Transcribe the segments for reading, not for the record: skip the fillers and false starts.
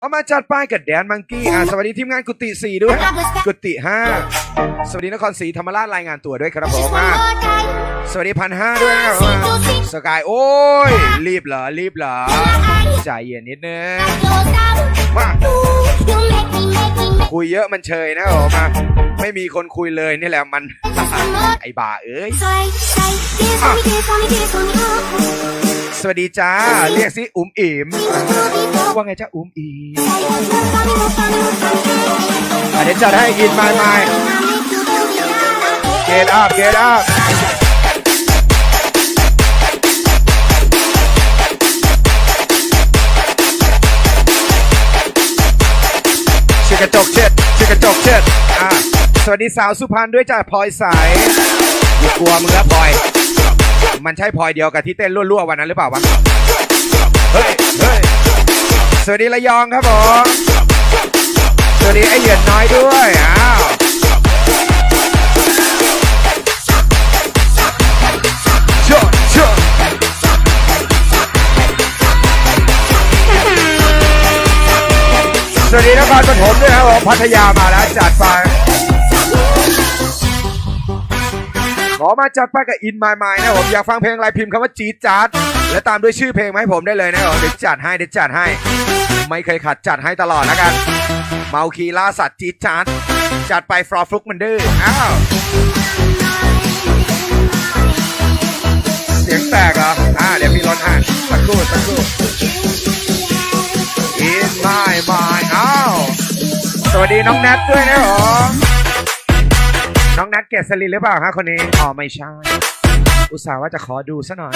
เอามาจัดป้ายกับแดนมังกี้สวัสดีทีมงานกุฏิ4ด้วยกุฏิ5สวัสดีนครศรีธรรมราชรายงานตัวด้วยครับผมสวัสดี1,500ด้วยสกายโอ้ยรีบเหรอรีบเหรอใจเย็นนิดนึงคุยเยอะมันเชยนะออกมาไม่มีคนคุยเลยนี่แหละมันไอ้บ่าเอ้ยสวัสดีจ้าเรียกสิอุ๋มอิ๋มว่าไงจ้าอุ๋มอิ๋มเดี๋ยวจะให้กินไม่ๆ Get up Get upกระจกเช็ดชื่อกระจกเช็ดสวัสดีสาวสุพรรณด้วยจ้าพลอยสายอย่ากลัวมึงละพลอยมันใช่พลอยเดียวกับที่เต้นรั่วๆวันนั้นหรือเปล่าวะเฮ้ยเฮ้ยสวัสดีระยองครับผมสวัสดีไอเหยื่อน้อยด้วยสวัสดีนครปฐมด้วยครับผมพัทยามาแล้วจัดไปขอมาจัดไปกับอินมายมายนะผมอยากฟังเพลงอะไรพิมพ์คำว่าจีจัดและตามด้วยชื่อเพลงมาให้ผมได้เลยนะผมเดี๋ยวจัดให้เดี๋ยวจัดให้ไม่เคยขาดจัดให้ตลอดแล้วกันเมาคีล่าสัตว์จีจัดจัดไปฟลอฟลุกมันดื้ออ้าวเสียงแตกเหรอเดี๋ยวมีร้อนให้สักครู่สักครู่In my mind อ้าวสวัสดีน้องนัทด้วยนะหรอน้องนัทเกศรินหรือเปล่าฮะคนนี้อ๋อไม่ใช่อุตส่าห์ว่าจะขอดูซะหน่อย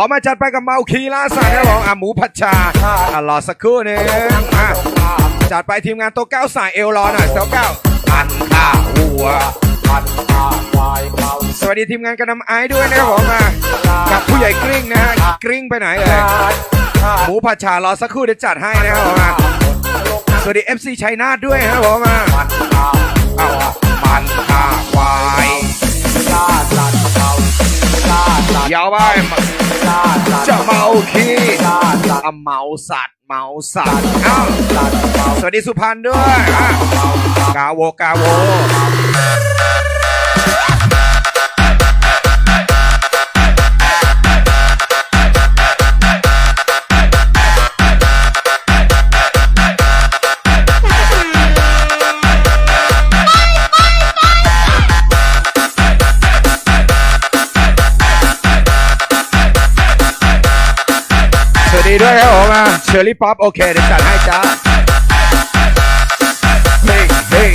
ขอมาจัดไปกับเมาคีล่าสัตว์นะผมหมูผัดชารอสักครู่นึงจัดไปทีมงานโต๊ะเก้าสายเอลรอหน่อยโต๊ะเก้าอันตาหัวสวัสดีทีมงานกระนำไอ้ด้วยนะผมกับผู้ใหญ่กริ้งนะฮะกริ้งไปไหนเลยหมูผัดชารอสักครู่เดี๋ยวจัดให้นะผมสวัสดี FC ชัยนาทด้วยนะผมมันตาควายยาวไปจะเมาขี้เมาสัตว์เมาสัตว์สวัสดีสุพรรณด้วยกาโวกาโวด้วยครับผมเชอร์รี่ป๊อปโอเคเดี๋ยวจัดให้จ้าเฮ้ยเฮ้ย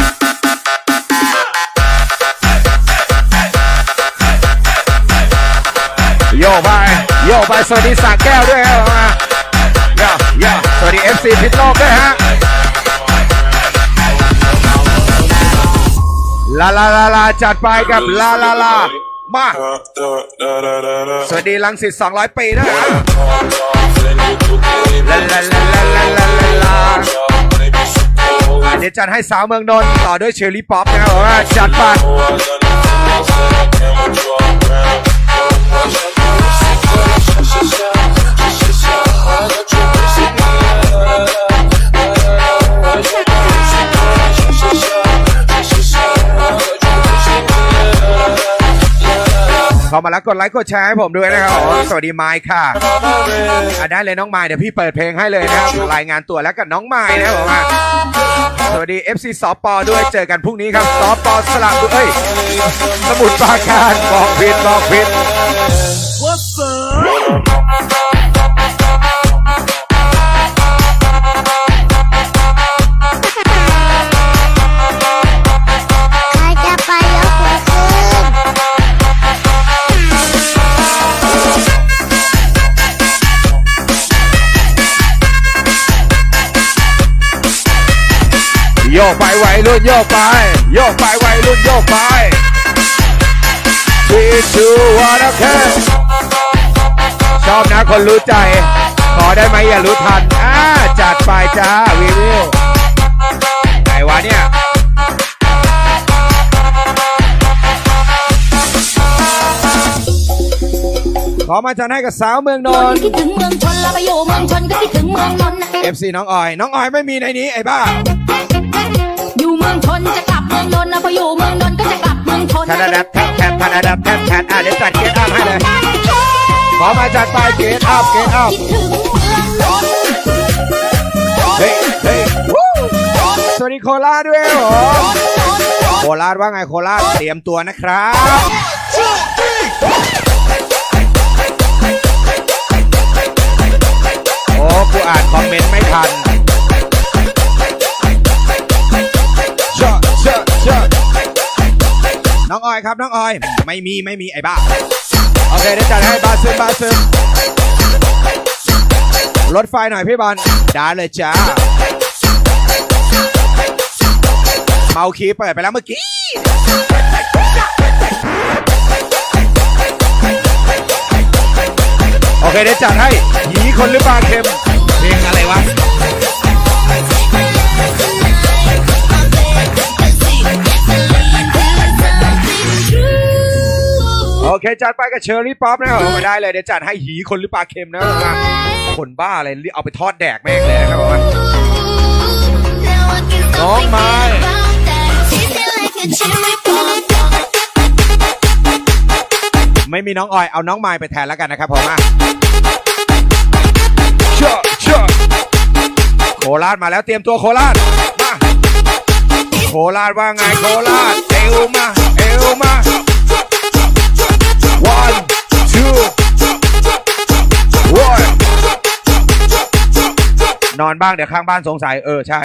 โยบายโยบายสวัสดีสากแก้วด้วยครับผมย่าย่าสวัสดี FC พิษโลกด้วยฮะลาลาลาลาจัดไปกับลาลาลามาสวัสดีลังสิต200ปีด้วยเดี๋ยวจัดให้สาวเมืองนนท์ต่อด้วยเชอร์รี่ป๊อปนะครับจัดไปเข้ามาแล้วกดไลค์กดแชร์ให้ผมด้วยนะครับสวัสดีไมค์ค่ะได้เลยน้องไมค์เดี๋ยวพี่เปิดเพลงให้เลยนะครับรายงานตัวแล้วกับน้องไมค์นะครับผมสวัสดี FC สปอด้วยเจอกันพรุ่งนี้ครับสปอสลับเอ้ยสมุทรปราการบอกผิดบอกผิด วัยรุ่นโยกไปโยกไปวัยรุ่นโยกไป 3, 2, 1 โอเคชอบนะคนรู้ใจขอได้ไหมอย่ารู้ทันจัดไปจ้าวิวิวไหนวะเนี่ยขอมาจัดให้กับสาวเมืองนนท์ FC น้องออยน้องออยไม่มีในนี้ไอ้บ้าอยู่เมืองชนจะกลับเมืองนนท์นะพออยู่เมืองนนท์ก็จะกลับเมืองชนทันดับแทบแทบทันดับแทบแทบเดี๋ยวจัดเกตอัพให้เลยขอมาจัดไปเกตอัพเกตอัพเฮ้เฮ้สวัสดีโคราชด้วยผมโคราชว่าไงโคราชเตรียมตัวนะครับโอ้กูอ่านคอมเมนต์ไม่ทันน้องออยครับน้องออยไม่มีไอ้บ้าโอเคได้จัดให้บาซึมรถไฟหน่อยพี่บอลได้เลยจ้าเมาคีเปิดไปแล้วเมื่อกี้โอเคได้จัดให้หยีคนหรือปลาเค็มเพลงอะไรวะโอเคจัดไปกับเชอร์รี่ป๊อปนะครับไม่ได้เลยเดี๋ยวจัดให้หยีคนหรือปลาเค็มนะคนบ้าอะไรเอาไปทอดแดกแม่งเลยนะครับผมน้องไม้ไม่มีน้องออยเอาน้องไม้ไปแทนแล้วกันนะครับผมโคราชมาแล้วเตรียมตัวโคราชมาโคราชว่าไงโคราชเอวมา one two one นอนบ้างเดี๋ยวข้างบ้านสงสัยใช่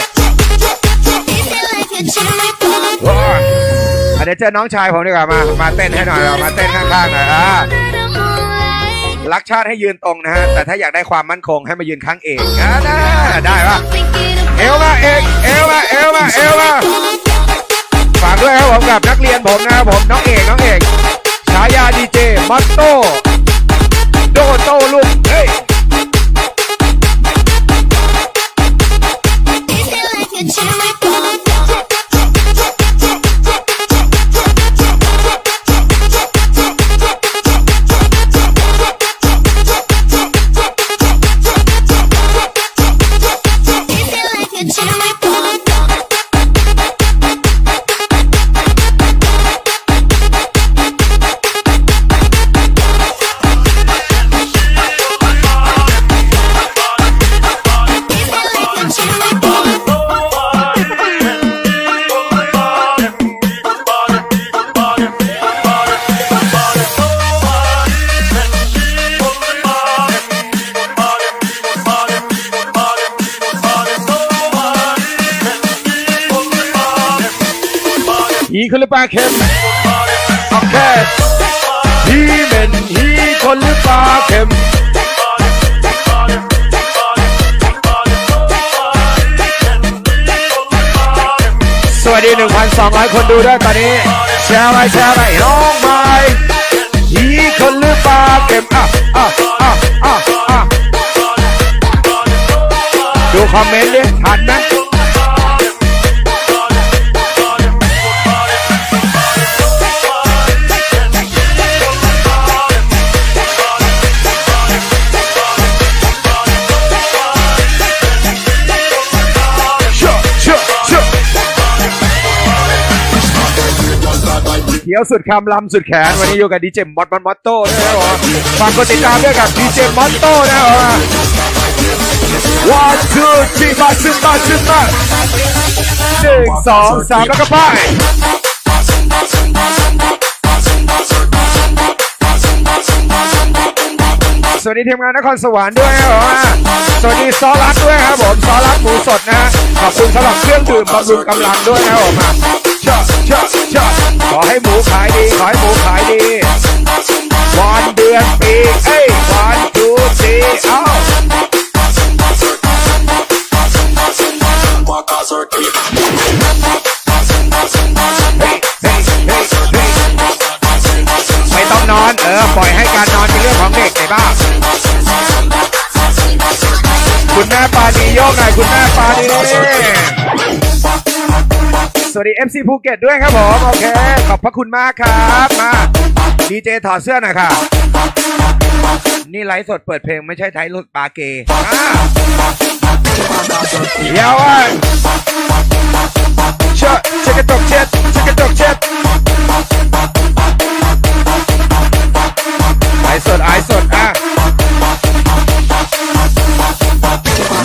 เดี๋ยวเจอน้องชายผมดีกว่ามาเต้นให้หน่อยมาเต้นข้างๆหน่อยรักชาติให้ยืนตรงนะฮะแต่ถ้าอยากได้ความมั่นคงให้มายืนข้างเอกได้ปะเอวมาเอกเอวมาฝากด้วยครับผมกับนักเรียนผมนะครับผมน้องเอกฉายาดีเจมัตโต้โดโต้ลูกเฮ้ยคนหรือปลาเค็มโอเคฮีเมนฮีคนหรือปลาเค็มสวัสดี 1,200 คนดูด้วยตอนนี้แชร์ไปน้องไม้ฮีคนหรือปลาเค็มอ่ะดูคอมเมนต์ดิทันไหมเดี๋ยวสุดคำลำสุดแขนวันนี้อยู่กับดีเจมอตโต้นะครับฝากกดติดตามด้วยกับดีเจมอตโต้นะครับ one two three มา 1 2 3แล้วก็ไปสวัสดีทีมงานนครสวรรค์ด้วยครับสวัสดีซอลัดด้วยครับผมซอลัดหมูสดนะฮะขอบคุณสำหรับเครื่องดื่มบำรุงกำลังด้วยนะครับผมชอบขอให้หมูขายดีวันเดือนปีวันดูดี ปล่อยให้การนอนเป็นเรื่องของเด็กในบ้านคุณแม่ปาดีโยกหน่อยคุณแม่ปาดีสวัสดี FC ภูเก็ตด้วยครับผมโอเคขอบพระคุณมากครับมาดีเจถอดเสื้อหน่อยค่ะนี่ไลฟ์สดเปิดเพลงไม่ใช่ไทยรถปาเกเดี๋ยวเช็ดเช็ดกระจกเช็ดเช็ดกระจกเช็ดไอสดไอสดอ่ะ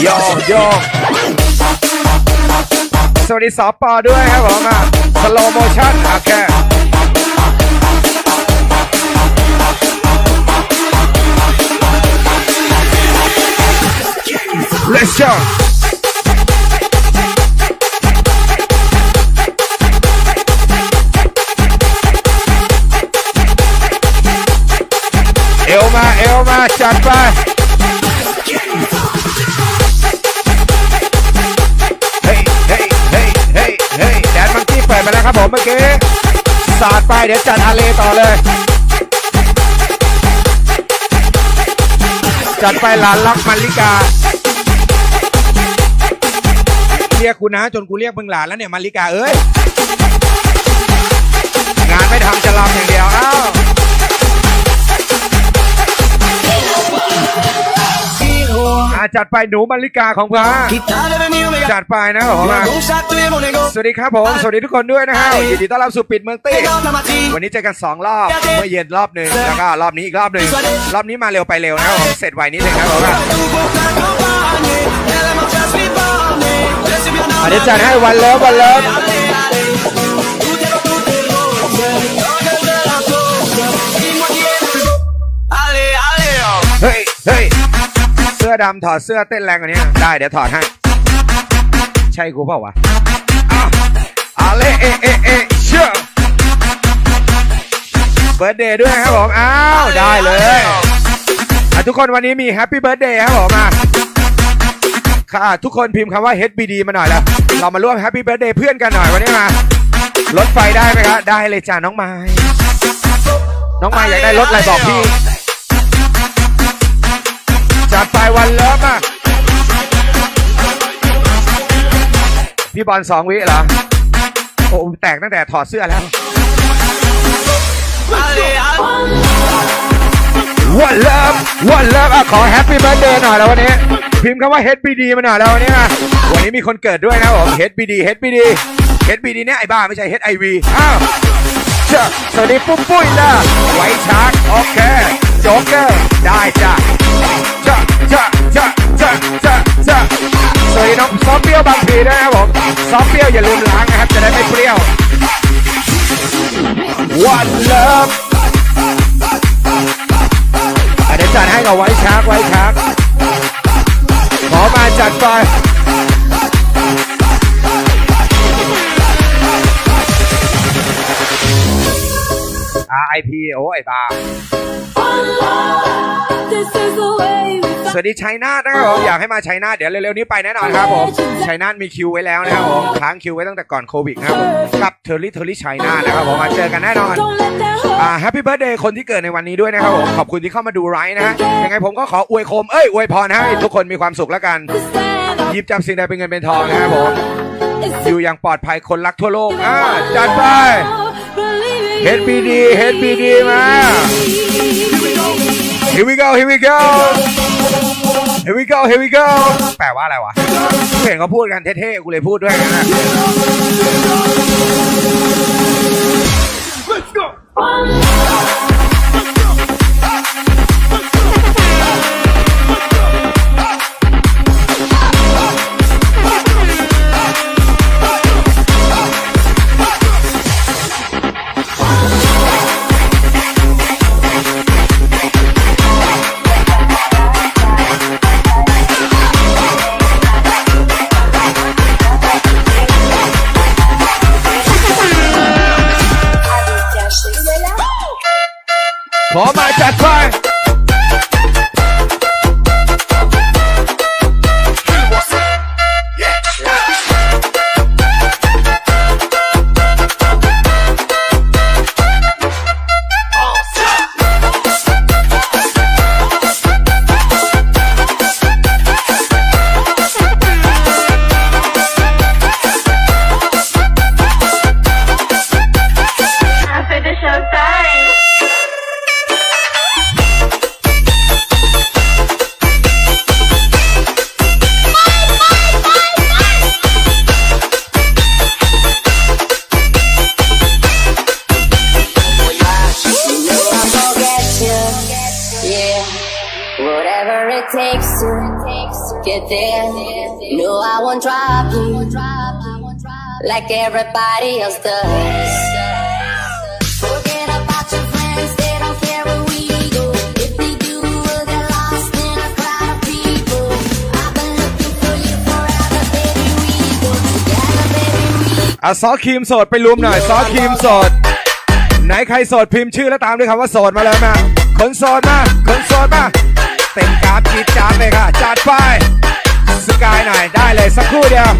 โยโยสวัสดีสปอด้วยครับผมอ่ะสโลโมชั่นโอเคLet's go. เอวมาเอวมาจัดไปเฮ้ยเฮ้ยเฮ้ยเฮ้ยเฮ้ยแดนมังกี้เปิดมาแล้วครับผมเมื่อกี้สาดไปเดี๋ยวจัดอาเลต่อเลยจัดไปหลานรักมัลลิกาเรียกกูนะจนกูเรียกมึงหลานแล้วเนี่ยมาริกาเอ้ยงานไม่ทำจะรำอย่างเดียวอ้าวจัดไปหนูมาริกาของพระจัดไปนะของพระสวัสดีครับผมสวัสดีทุกคนด้วยนะฮะยินดีต้อนรับสู่ปิดเมืองตี้วันนี้เจอกัน2รอบเมื่อเย็นรอบหนึ่งแล้วก็รอบนี้อีกรอบหนึ่งรอบนี้มาเร็วไปเร็วนะผมเสร็จไวนิดนึงครับอันนี้จัดให้วันเลิฟวันเลิฟเฮ้ยเฮ้ยเสื้อดำถอดเสื้อเต้นแรงกว่านี้ได้เดี๋ยวถอดให้ใช่กูเปล่าวะอะไรเอเอเอเชื่อเบิร์ดเดย์ด้วยครับผมอ้าวได้เลยทุกคนวันนี้มีแฮปปี้เบิร์ดเดย์ครับผมมาทุกคนพิมพ์คำว่า HBD มาหน่อยแล้วเรามาร่วม Happy Birthday เพื่อนกันหน่อยวันนี้มารถไฟได้ไหมครับได้เลยจ้าน้องไม้น้องไม้อยากได้รถอะไรบอกพี่จัดไปวันเลิฟอ่ะพี่บอล2วิเหรอโอ้แตกตั้งแต่ถอดเสื้อแล้ววันเลิฟวันเลิฟอ่ะขอ Happy Birthday หน่อยแล้ววันนี้พิมพ์คำว่า HBD มาหน่อยแล้ววันนี้มาวันนี้มีคนเกิดด้วยนะผม HBD HBD HBD เนี่ยไอ้บ้าไม่ใช่ HIV อ้าวสวัสดีปุ้มปุ้ยจ้าไว้ชาร์จโอเคโจ๊กเกอร์ได้จ้าจ้าสวัสดีน้องซอฟเปรี้ยวบางทีด้วยนะผมซอฟเปรี้ยวอย่าลืมล้างนะครับจะได้ไม่เปรี้ยว One Love เดี๋ยวจัดให้กับไว้ชาร์จไว้ชาร์จขอมาจัดไปRIP โอ้ยบ้าสวัสดีชัยนาทนะครับผมอยากให้มาชัยนาทเดี๋ยวเร็วๆนี้ไปแน่นอนครับผมชัยนาทมีคิวไว้แล้วนะครับผมค้างคิวไว้ตั้งแต่ก่อนโควิดครับกับเทอร์รี่ชัยนาทนะครับผมมาเจอกันแน่นอนแฮปปี้เบิร์ดเดย์คนที่เกิดในวันนี้ด้วยนะครับผมขอบคุณที่เข้ามาดูไลฟ์นะฮะยังไงผมก็ขออวยคมอวยพรให้ทุกคนมีความสุขแล้วกันหยิบจับสิ่งใดเป็นเงินเป็นทองนะครับผมอยู่อย่างปลอดภัยคนรักทั่วโลกจัดไป HBD HBD มาHere we go, here we go, here we go, here we go. แปลว่าอะไรวะเห็นเขาพูดกันเท่ๆกูเลยพูดด้วยนะ Let's go. ขอมาจัดไป it takes to get there. No, I won't drop you like everybody else does.ซอสครีมสดไปรวมหน่อยซอสครีมสดไหนใครสดพิมพ์ชื่อแล้วตามด้วยคำว่าสดมาเลยมาคนสดมาคนสดมาเต็มกราฟจีดจ้าเลยค่ะจัดไปสกายหน่อยได้เลยสักครู่เดียว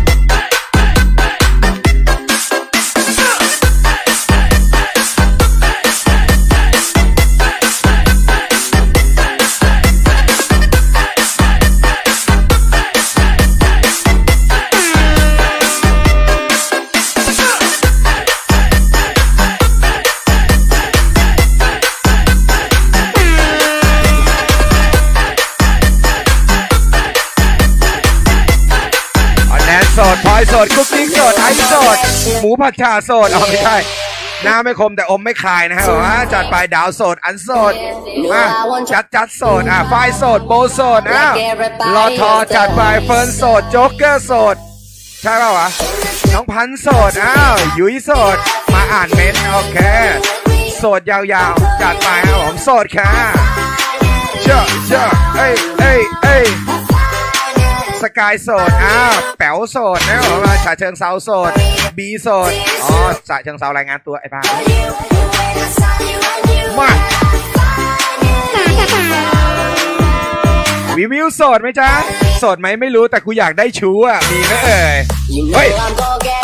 สดพลอยสดคุกกิ้งสดไอซ์สดหมูผัดชาสดเอาไม่ใช่หน้าไม่คมแต่อมไม่คายนะฮะบอกว่าจัดไปดาวสดอันสดมาจัดสดอ่ะไฟสดโบสดอ่ะรอทอจัดไปเฟิร์นสดโจ๊กเกอร์สดใช่ป่าววะน้องพันสดอ้าวยุ้ยสดมาอ่านเมนโอเคสดยาวๆจัดไปครับผมสดค่ะเจ้าเจ้าเอ้ยสกายโสดอ้าวแป๋วโสดนะผมมาฉะเชิงเซาโสดบีโสดอ๋อฉะเชิงเซารายงานตัวไอ้บ้ามาวิวิวโสดไหมจ๊ะโสดไหมไม่รู้แต่กูอยากได้ชู้อ่ะมีไหมเอ่ยเฮ้ย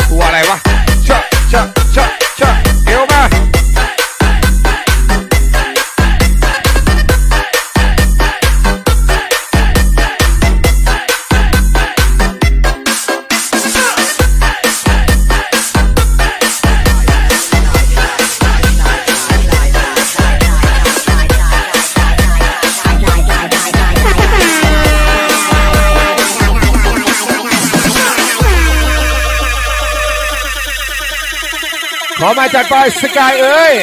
กูอะไรวะชอบเดี๋ยวมาขอมาจัดไปสกายเอ้ย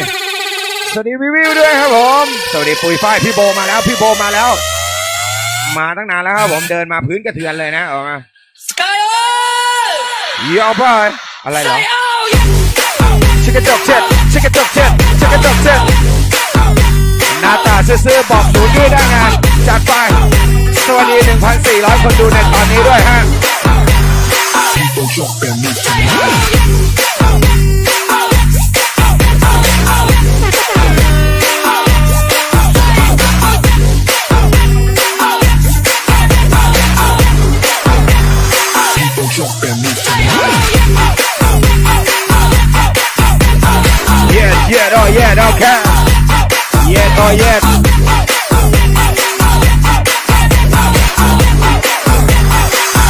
สวัสดีวิวิวด้วยครับผมสวัสดีปุยฝ้ายพี่โบมาแล้วพี่โบมาแล้วมาตั้งนานแล้วครับผมเดินมาพื้นกระเทือนเลยนะออกมาสกายเอ้ยยาวไปอะไรเหรอชิคกี้พายเช็ดชิคกี้พายเช็ดชิคกี้พายเช็ดหน้าตาซื่อๆบอกหนูด้วยได้งานจัดไปสวัสดี 1,400 คนดูในตอนนี้ด้วยฮะYeah, oh yeah, okay. Yeah, oh yeah.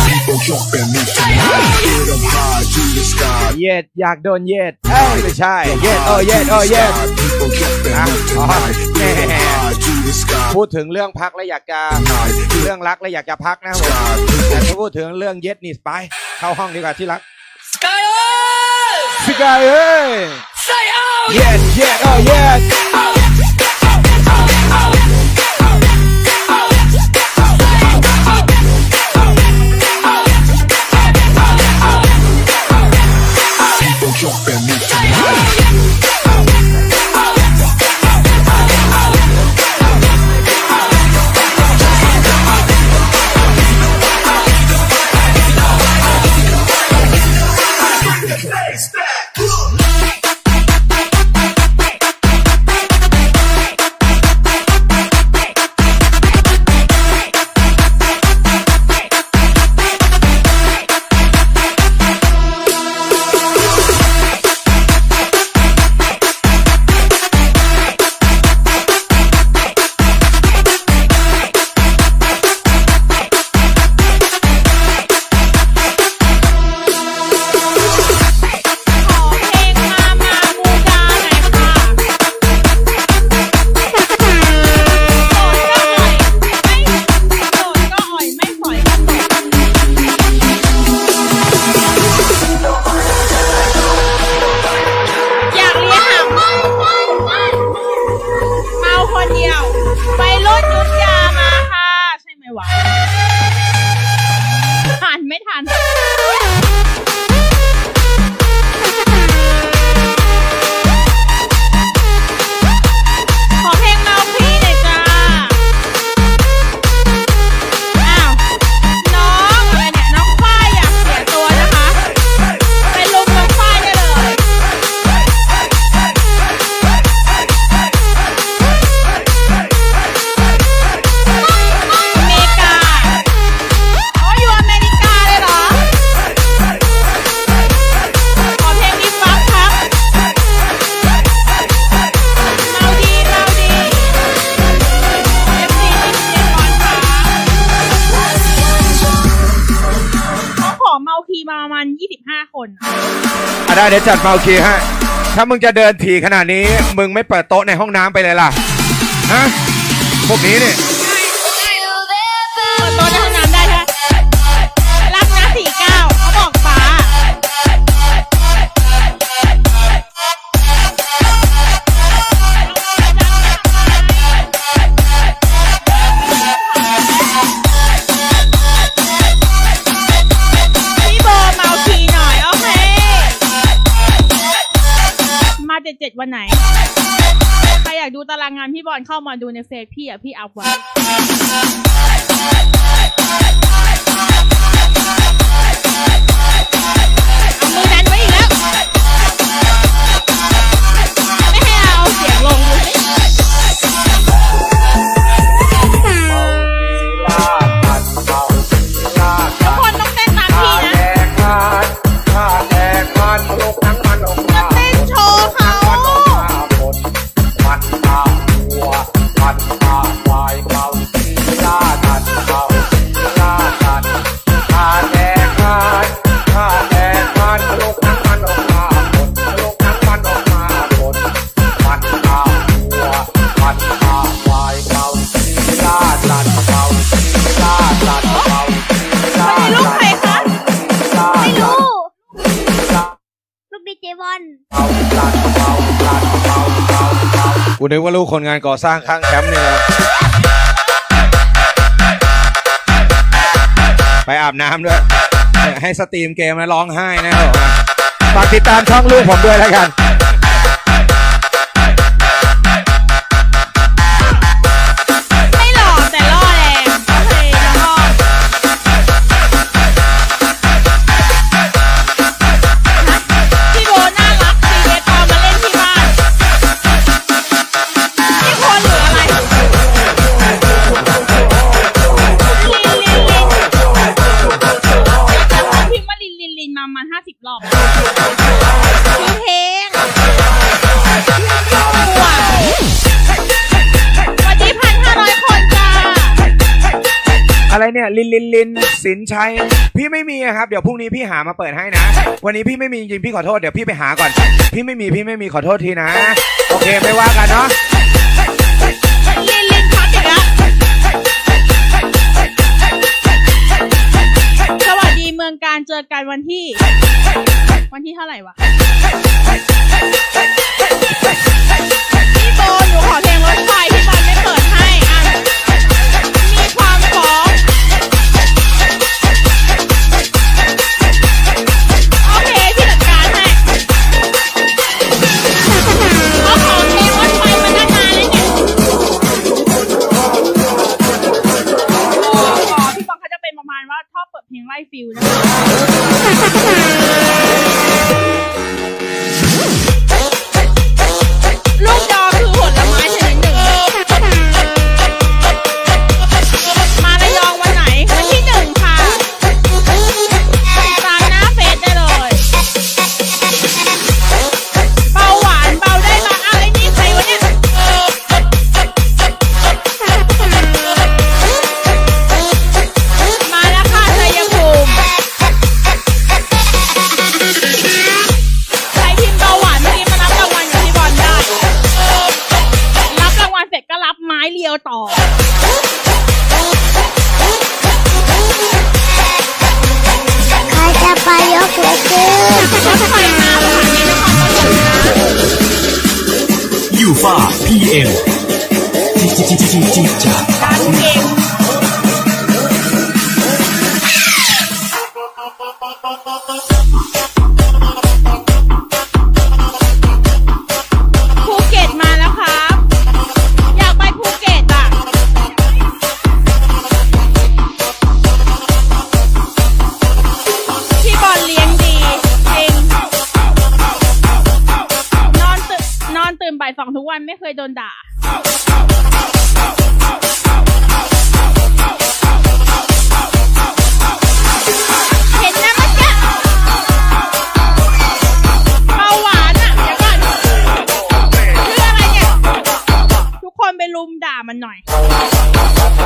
People jumping me tonight. Get 'em high to the sky. Yeah, อยากโดน yeah. เอ้าไม่ใช่ Yeah, oh yeah, oh yeah. People jumping me tonight. Get 'em high to the sky. พูดถึงเรื่องพักและอยากจะเรื่องรักและอยากจะพักนะครับแต่ถ้าพูดถึงเรื่อง yes นี่ไปเข้าห้องดีกว่าที่รัก Sky เอ้ย Sky เอ้ยYes, yes, oh yes. People jumping me tonight. Take that. ได้เดี๋ยวจัดเมาคีฮะถ้ามึงจะเดินถี่ขนาดนี้มึงไม่เปิดโต๊ะในห้องน้ำไปเลยล่ะฮะพวกนี้เนี่ยเปิดโต๊ะในห้องน้ำได้ใช่รักนะ49เขาบอกป๋า7วันไหนใครอยากดูตารางงานพี่บอลเข้ามาดูในเฟซพี่อ่ะพี่อัพไว้เอามือดันไว้อีกแล้วไม่ให้เอาเสียงลงดูสิทุกคนต้องเต้นตามพี่นะกูนึกว่าลูกคนงานก่อสร้างข้างแคมป์นี่นะไปอาบน้ำด้วยให้สตรีมเกมนะร้องไห้นะฝากติดตามช่องลูกผมด้วยแล้วกันอะไรเนี่ยลินสินชัยพี่ไม่มีครับเดี๋ยวพรุ่งนี้พี่หามาเปิดให้นะวันนี้พี่ไม่มีจริงพี่ขอโทษเดี๋ยวพี่ไปหาก่อนพี่ไม่มีขอโทษทีนะโอเคไม่ว่ากันเนาะลินพักอีกแล้วสวัสดีเมืองการเจอกันวันที่เท่าไหร่วะพี่โบหนูขอเพลงรถไฟพี่บอลไม่เปิดให้มีความของโดนด่าเห็นนะมันจะเบาหวานอ่ะเดี๋ยวก่อนเรื่องอะไรเนี่ยทุกคนไปลุมด่ามันหน่อย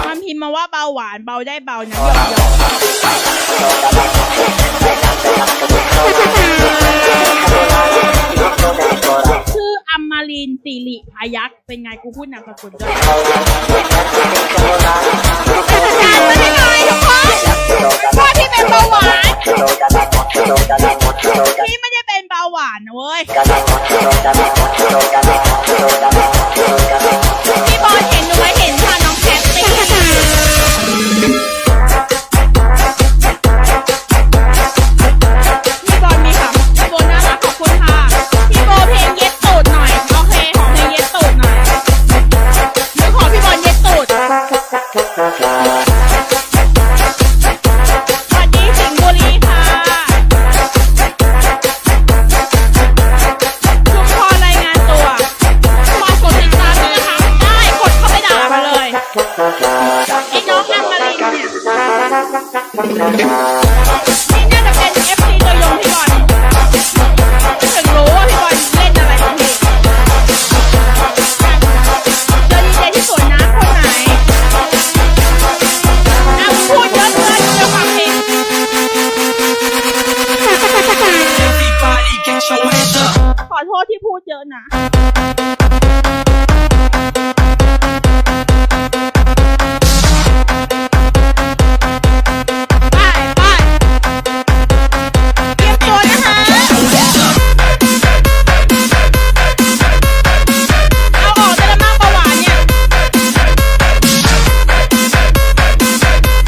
มันพิมพ์มาว่าเบาหวานเบาได้เบานะหยอก ชื่ออมรินทร์ ศิริพยัคฆ์เป็นไงกูพูดนามสกุลด้วยพ่อที่เป็นเบาหวานพี่ไม่ได้เป็นเบาหวานนะเว้ยพี่บอลเห็นหนูไหมเห็นค่ะน้องแคทตี้พี่บอลมีค่ะพี่บอลน่ารักขอบคุณค่ะพี่บอลเพลงเย็ดตูดหน่อยโอเคขอเพลงเย็ดตูดหน่อยหนูขอพี่บอลเย็ดตูดข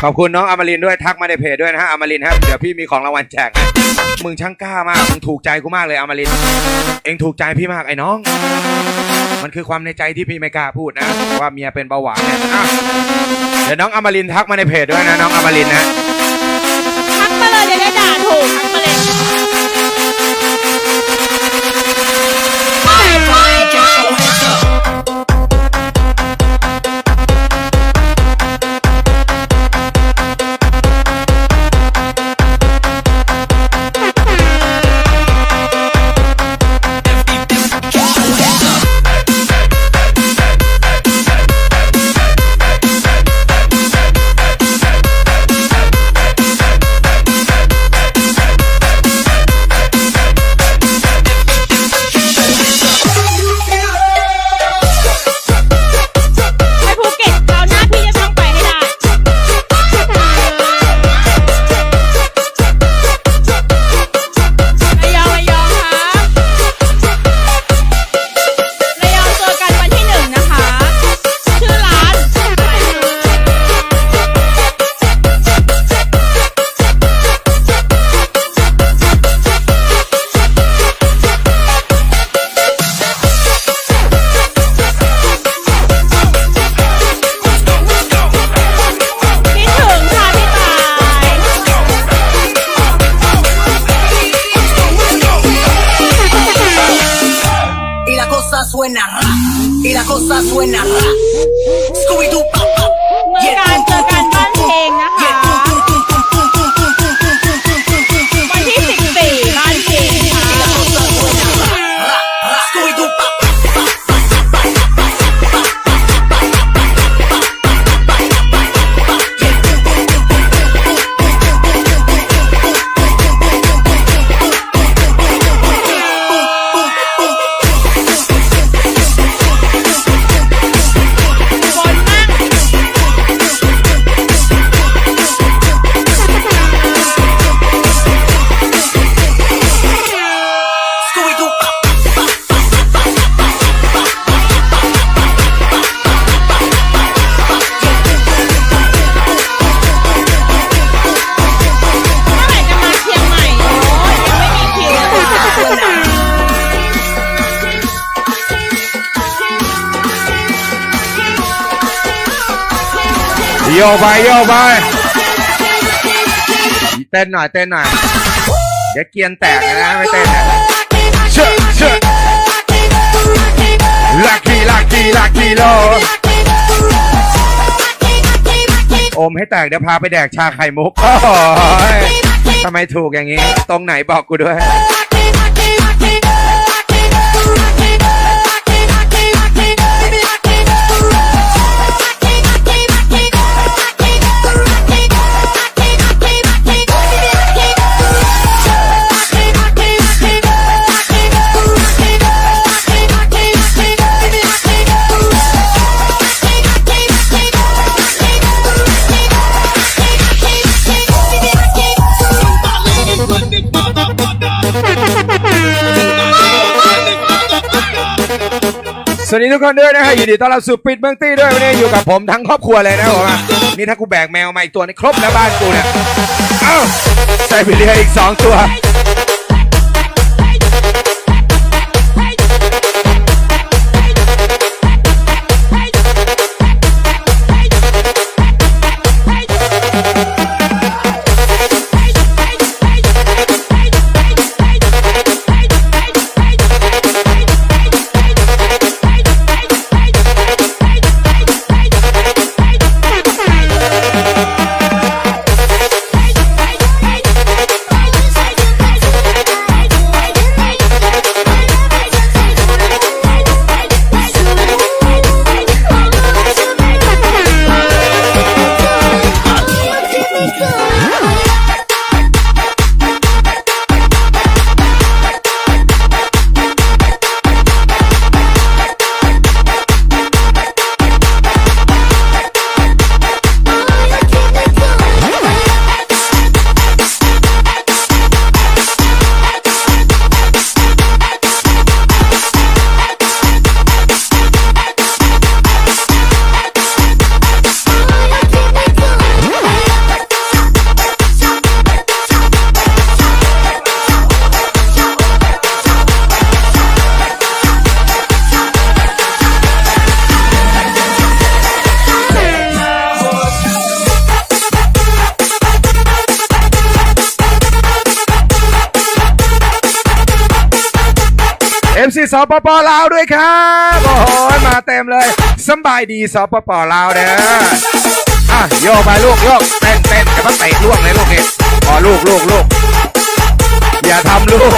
อบคุณน้องอมรินทร์ด้วยทักมาในเพจด้วยนะฮะอมรินทร์ครับเดี๋ยวพี่มีของรางวัลแจกมึงช่างกล้ามากมึงถูกใจกูมากเลยอมรินทร์เองถูกใจพี่มากไอ้น้องมันคือความในใจที่พี่ไม่กล้าพูดนะว่าเมียเป็นเบาหวานเนี่ยเดี๋ยวน้องอมรินทร์ทักมาในเพจด้วยนะน้องอมรินทร์นะทักมาเลยเดี๋ยวได้ด่าถูกทักมาเลยโยไปโยไปเต้นหน่อยเต้นหน่อยเดี๋ยวเกียนแตกนะไม่เต้นนะเชื่อเชื่อลักกี้ลักกี้ลักกี้โลอมให้แตกเดี๋ยวพาไปแดกชาไข่มุกโอ้ยทำไมถูกอย่างนี้ตรงไหนบอกกูด้วย วัสดีทุกคนด้วยนะครับยินดีต้อนรับสู่ปิดเมืองตี้ด้วยวันนี้อยู่กับผมทั้งครอบครัวเลยนะผมนี่ถ้ากูแบกแมวมาอีกตัวนี่ครบแล้วบ้านกูเนี่ยเอ้าใส่ไปเรียอีก2ตัวสปป.ลาวด้วยครับโอ้โหมาเต็มเลยสบายดีสปป.ลาวเด้ออ่ะโยกไปลูกโยกเต้นเต้นแต่ว่าเตะล่วงเลยลูกนี่พอลูกลูกลูกอย่าทำลูก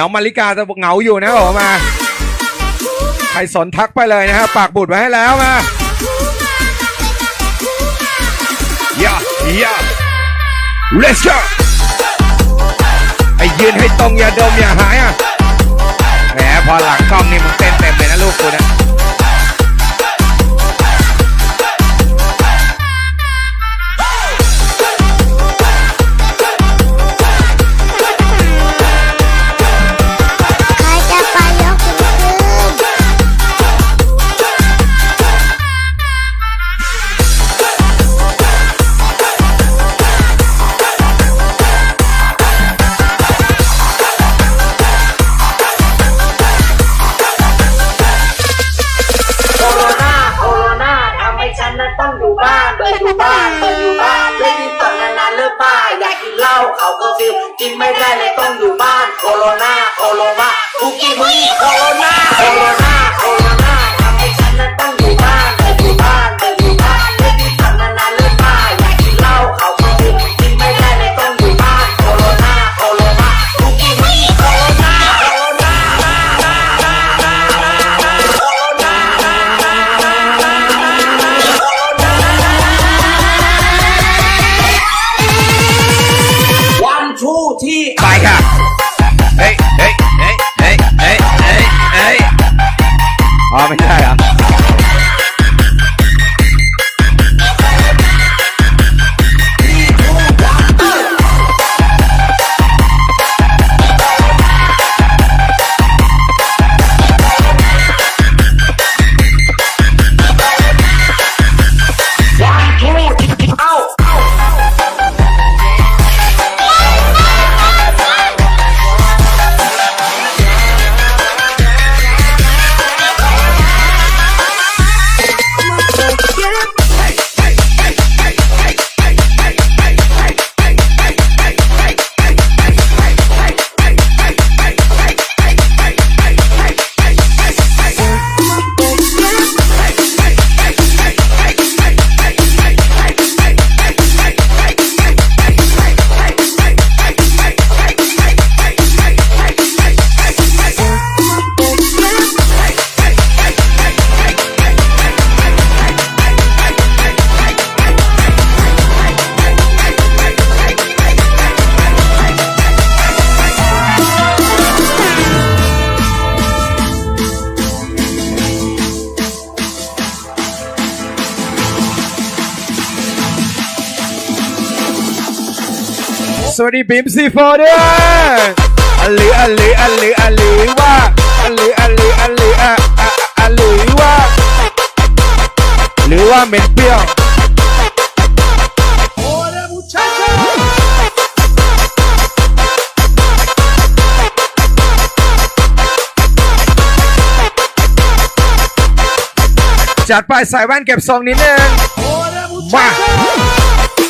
น้องมาริกาจะเหงาอยู่นะผมมาใครสนทักไปเลยนะฮะปากบุตรไว้ให้แล้วมาย่าย่า let's go ไอ้ยืนให้ตรงอย่าดมอย่าหายอ่ะแหมพอหลังกล้องนี่มึงเต้นเต็มเลยนะลูกกูนะ อยู่บ้านคนอยู่บ้านได้ยินตั้งนานๆเลิกป้าอยากกินเหล้าเขาก็ฟิลกินไม่ได้เลยต้องอยู่บ้านโคโรนาโคโรนาคุกกี้มุ้ยโคโรนาโคโรนาโคโรนาทำให้ฉันนั้นต้องอยู่บ้านต้องอยู่บ้านต้องอยู่บ้านได้ยินตั้งนานๆเลิกป้าอยากกินเหล้าเขาก็ฟิลกินไม่ได้เลยต้องอยู่บ้านโคโรนาโคโรนาคุกกี้มุ้ยโคโรนาโคโรนาไปค่ะเฮ้ยเฮ้ยเฮ้ยเฮ้ยเฮ้ยเฮ้ยอ๋อไม่ใช่เหรอสวัสดีบิมซีโฟเด้ออัลลืออัลลืออัลลืออัลลือว่าอัลลืออัลลืออัลลืออัลลือว่าหรือว่าเหม็นเปรี้ยวจัดไปใส่แว่นเก็บทรงนิดนึงมา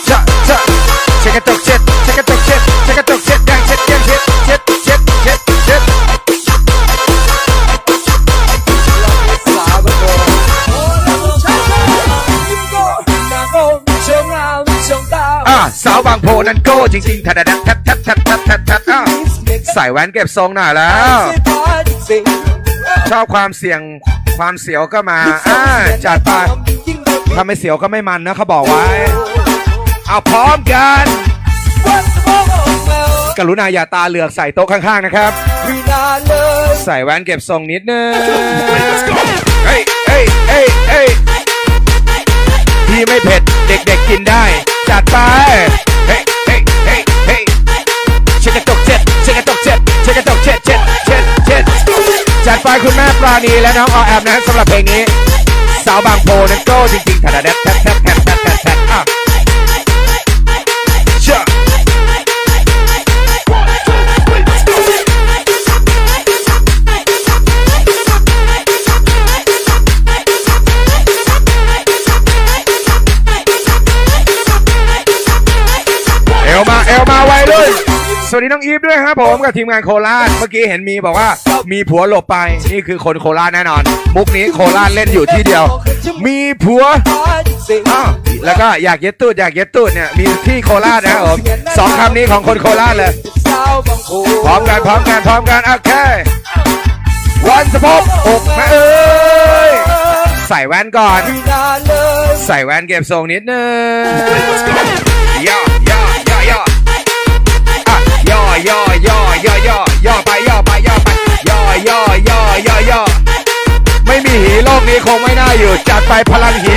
จะจะเช็ดกระจกเช็ดเช็ดกระจกเช็ดเช็ดกระจกเช็ดยังเช็ดยังเช็ดเช็ดเช็ดเช็ดเช็ดสาวบางโพนั้นโก้จริงๆทัดทัดทัดทัดทัดทัดทัดทัดใส่แว่นเก็บทรงหน่อยแล้วชอบความเสี่ยงความเสียวก็มาจัดไปทำให้เสียวก็ไม่มันนะเขาบอกไว้เอาพร้อมกันกรุณาอย่าตาเหลือกใส่โต๊ะข้างๆนะครับใส่แว่นเก็บทรงนิดนึงเฮ้ยเฮ้ยเฮ้ยเฮ้ยที่ไม่เผ็ดเด็กๆกินได้จัดไปเฮ้ยเฮ้ยเฮ้ยเฮ้ยเช็ดกระจกเช็ดเช็ดกระจกเช็ดเช็ดกระจกเช็ดเช็ดเช็ดเช็ดจัดไปคุณแม่ปราณีและน้องออแอมนะครับสำหรับเพลงนี้สาวบางโพนั้นโก้จริงๆทัดแดดแทบแทบแทบแทบแทบอ่ะมาไวเลยสวัสดีน้องอีฟด้วยครับผมกับทีมงานโคราชเมื่อกี้เห็นมีบอกว่ามีผัวหลบไปนี่คือคนโคราชแน่นอนมุกนี้โคราชเล่นอยู่ที่เดียวมีผัวแล้วก็อยากเย็ดตูดอยากเย็ดตูดเนี่ยมีที่โคราชนะครับผมสองคำนี้ของคนโคราชเลยพร้อมกันพร้อมกันพร้อมกันโอเควันสะพบอกมาเอ้ยใส่แว่นก่อนใส่แว่นเก็บทรงนิดนึงย่อย่อย่อย่อย่อย่อย่อย่อไปย่อไปย่อไปย่อย่อย่อย่อย่อไม่มีหีโลกนี้คงไม่น่าอยู่จัดไปพลังหี